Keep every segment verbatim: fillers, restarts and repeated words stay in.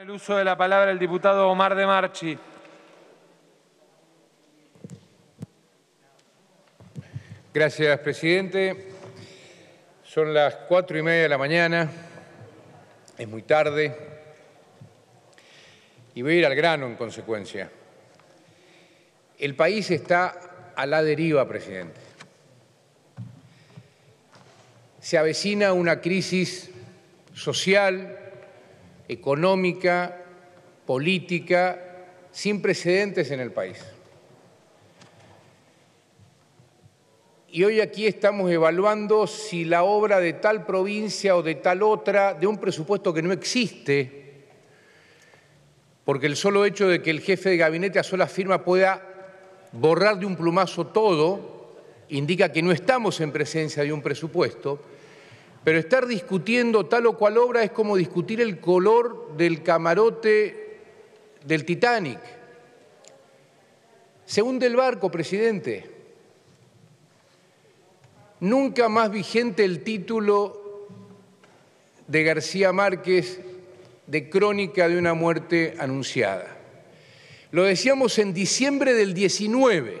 El uso de la palabra el diputado Omar de Marchi. Gracias, presidente. Son las cuatro y media de la mañana, es muy tarde, y voy a ir al grano en consecuencia. El país está a la deriva, presidente. Se avecina una crisis social, económica, política, sin precedentes en el país. Y hoy aquí estamos evaluando si la obra de tal provincia o de tal otra, de un presupuesto que no existe, porque el solo hecho de que el jefe de gabinete a solas firmas pueda borrar de un plumazo todo, indica que no estamos en presencia de un presupuesto. Pero estar discutiendo tal o cual obra es como discutir el color del camarote del Titanic. Se hunde el barco, presidente. Nunca más vigente el título de García Márquez de Crónica de una Muerte Anunciada. Lo decíamos en diciembre del diecinueve,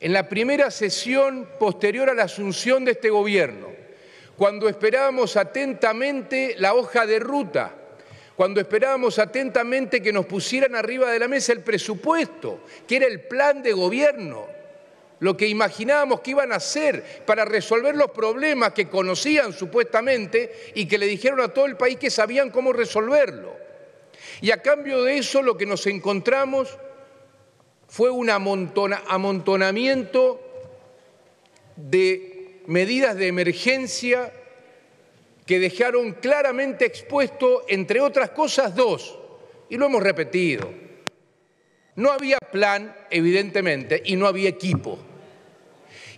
en la primera sesión posterior a la asunción de este gobierno, cuando esperábamos atentamente la hoja de ruta, cuando esperábamos atentamente que nos pusieran arriba de la mesa el presupuesto, que era el plan de gobierno, lo que imaginábamos que iban a hacer para resolver los problemas que conocían supuestamente y que le dijeron a todo el país que sabían cómo resolverlo. Y a cambio de eso lo que nos encontramos fue un amontona, amontonamiento de medidas de emergencia que dejaron claramente expuesto, entre otras cosas, dos, y lo hemos repetido. No había plan, evidentemente, y no había equipo.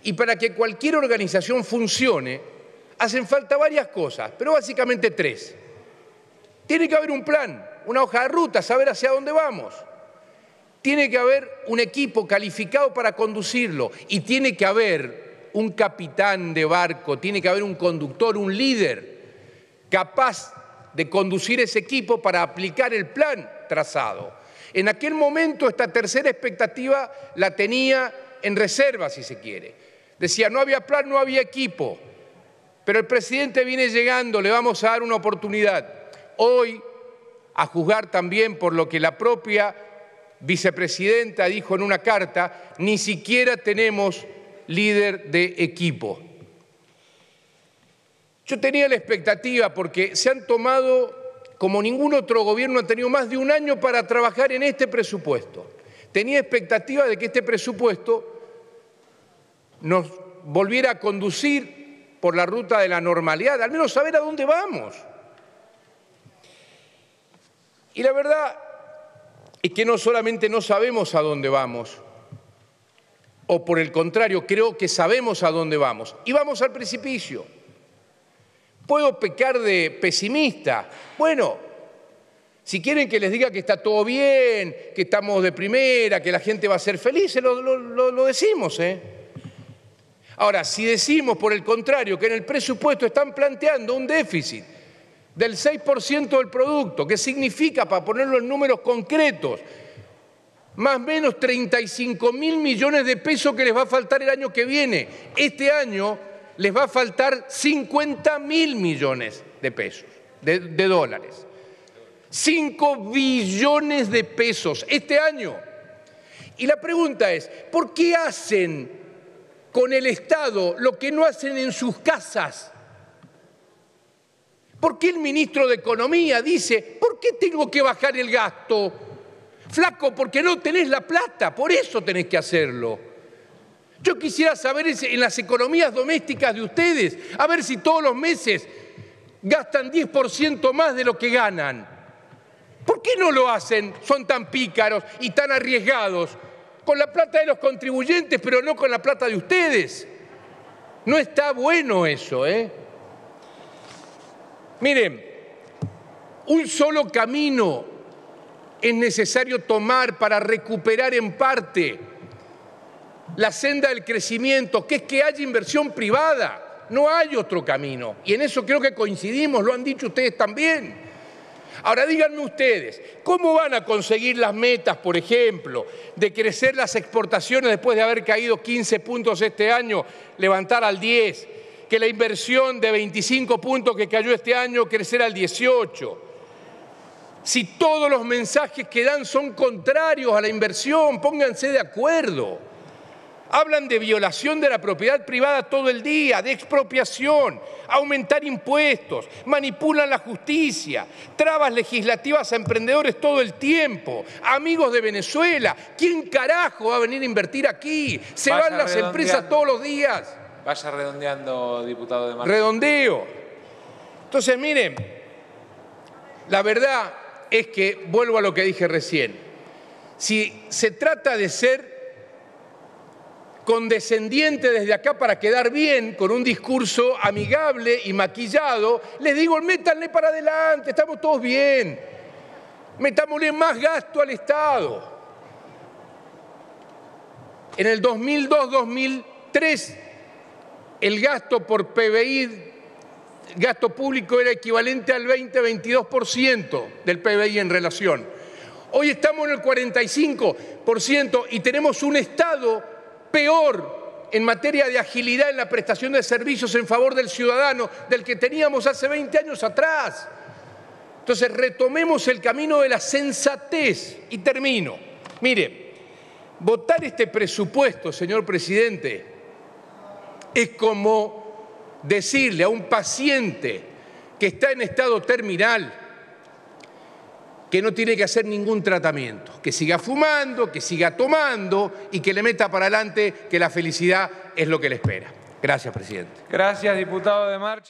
Y para que cualquier organización funcione, hacen falta varias cosas, pero básicamente tres. Tiene que haber un plan, una hoja de ruta, saber hacia dónde vamos. Tiene que haber un equipo calificado para conducirlo y tiene que haber un capitán de barco, tiene que haber un conductor, un líder capaz de conducir ese equipo para aplicar el plan trazado. En aquel momento esta tercera expectativa la tenía en reserva, si se quiere. Decía, no había plan, no había equipo, pero el presidente viene llegando, le vamos a dar una oportunidad. Hoy, a juzgar también por lo que la propia vicepresidenta dijo en una carta, ni siquiera tenemos líder de equipo. Yo tenía la expectativa porque se han tomado, como ningún otro gobierno, han tenido más de un año para trabajar en este presupuesto. Tenía expectativa de que este presupuesto nos volviera a conducir por la ruta de la normalidad, al menos saber a dónde vamos. Y la verdad es que no solamente no sabemos a dónde vamos, o por el contrario, creo que sabemos a dónde vamos. Y vamos al precipicio. ¿Puedo pecar de pesimista? Bueno, si quieren que les diga que está todo bien, que estamos de primera, que la gente va a ser feliz, lo, lo, lo, lo decimos, ¿eh? Ahora, si decimos por el contrario que en el presupuesto están planteando un déficit del seis por ciento del producto, que significa, para ponerlo en números concretos, más o menos treinta y cinco mil millones de pesos que les va a faltar el año que viene. Este año les va a faltar cincuenta mil millones de pesos, de, de dólares. cinco billones de pesos este año. Y la pregunta es, ¿por qué hacen con el Estado lo que no hacen en sus casas? ¿Por qué el ministro de Economía dice, ¿por qué tengo que bajar el gasto? Flaco, porque no tenés la plata, por eso tenés que hacerlo. Yo quisiera saber en las economías domésticas de ustedes, a ver si todos los meses gastan diez por ciento más de lo que ganan. ¿Por qué no lo hacen? Son tan pícaros y tan arriesgados. Con la plata de los contribuyentes, pero no con la plata de ustedes. No está bueno eso, ¿eh? Miren, un solo camino es necesario tomar para recuperar en parte la senda del crecimiento, que es que haya inversión privada. No hay otro camino. Y en eso creo que coincidimos, lo han dicho ustedes también. Ahora díganme ustedes, ¿cómo van a conseguir las metas, por ejemplo, de crecer las exportaciones después de haber caído quince puntos este año, levantar al diez? Que la inversión de veinticinco puntos que cayó este año, crecer al dieciocho. Si todos los mensajes que dan son contrarios a la inversión, pónganse de acuerdo. Hablan de violación de la propiedad privada todo el día, de expropiación, aumentar impuestos, manipulan la justicia, trabas legislativas a emprendedores todo el tiempo, amigos de Venezuela. ¿Quién carajo va a venir a invertir aquí? Se van las empresas todos los días. Vaya redondeando, diputado de Marchi. Redondeo. Entonces, miren, la verdad es que, vuelvo a lo que dije recién, si se trata de ser condescendiente desde acá para quedar bien con un discurso amigable y maquillado, les digo, métanle para adelante, estamos todos bien, metámosle más gasto al Estado. En el dos mil dos, dos mil tres, el gasto por P B I, gasto público, era equivalente al veinte, veintidós por ciento del P B I en relación. Hoy estamos en el cuarenta y cinco por ciento y tenemos un Estado peor en materia de agilidad en la prestación de servicios en favor del ciudadano del que teníamos hace veinte años atrás. Entonces, retomemos el camino de la sensatez. Y termino. Mire, votar este presupuesto, señor presidente, es como decirle a un paciente que está en estado terminal que no tiene que hacer ningún tratamiento, que siga fumando, que siga tomando y que le meta para adelante, que la felicidad es lo que le espera. Gracias, presidente. Gracias, diputado de Marchi.